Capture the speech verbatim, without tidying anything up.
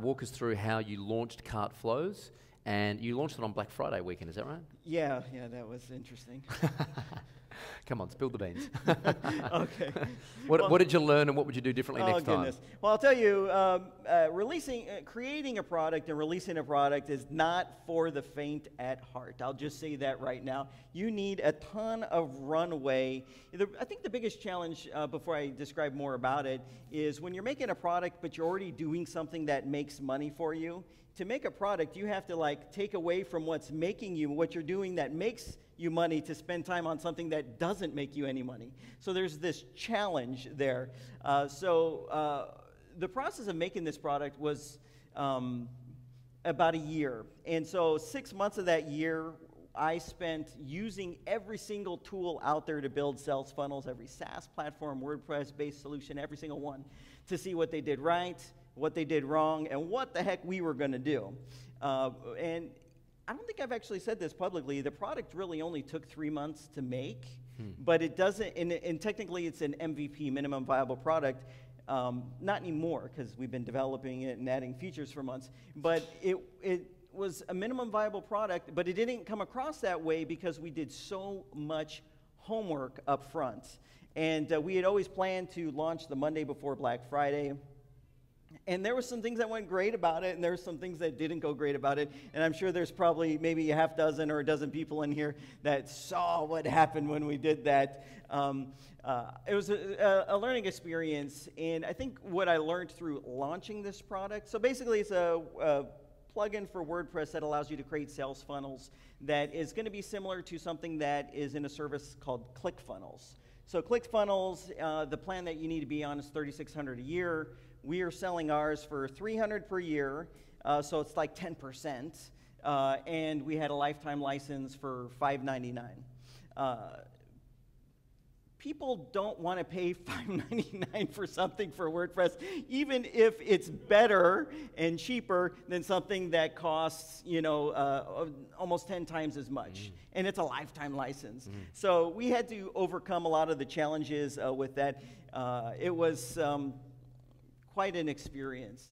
walk us through how you launched CartFlows, and you launched it on Black Friday weekend, is that right? Yeah, yeah, that was interesting. Come on, spill the beans. Okay. What, well, what did you learn, and what would you do differently oh next goodness. time? Well, I'll tell you, um, uh, releasing, uh, creating a product and releasing a product is not for the faint at heart. I'll just say that right now. You need a ton of runway. The, I think the biggest challenge, uh, before I describe more about it, is when you're making a product but you're already doing something that makes money for you. To make a product, you have to like take away from what's making you, what you're doing that makes you money, to spend time on something that doesn't make you any money. So there's this challenge there. Uh, so uh, the process of making this product was um, about a year. And so six months of that year, I spent using every single tool out there to build sales funnels, every SaaS platform, WordPress-based solution, every single one, to see what they did right, what they did wrong, and what the heck we were going to do. Uh, and I don't think I've actually said this publicly. The product really only took three months to make, hmm. but it doesn't, and, and technically it's an M V P, minimum viable product. Um, not anymore, because we've been developing it and adding features for months, but it, it was a minimum viable product, but it didn't come across that way because we did so much homework up front. And uh, we had always planned to launch the Monday before Black Friday. And there were some things that went great about it, and there were some things that didn't go great about it. And I'm sure there's probably maybe a half dozen or a dozen people in here that saw what happened when we did that. Um, uh, it was a, a learning experience, and I think what I learned through launching this product, so basically it's a, a plugin for WordPress that allows you to create sales funnels that is going to be similar to something that is in a service called ClickFunnels. So ClickFunnels, uh, the plan that you need to be on is thirty-six hundred dollars a year. We are selling ours for three hundred dollars per year, uh, so it's like ten percent, uh, and we had a lifetime license for five ninety-nine. Uh, people don't want to pay five ninety-nine for something for WordPress, even if it's better and cheaper than something that costs, you know, uh, almost ten times as much, mm. and it's a lifetime license. Mm. So we had to overcome a lot of the challenges uh, with that. Uh, it was Um, quite an experience.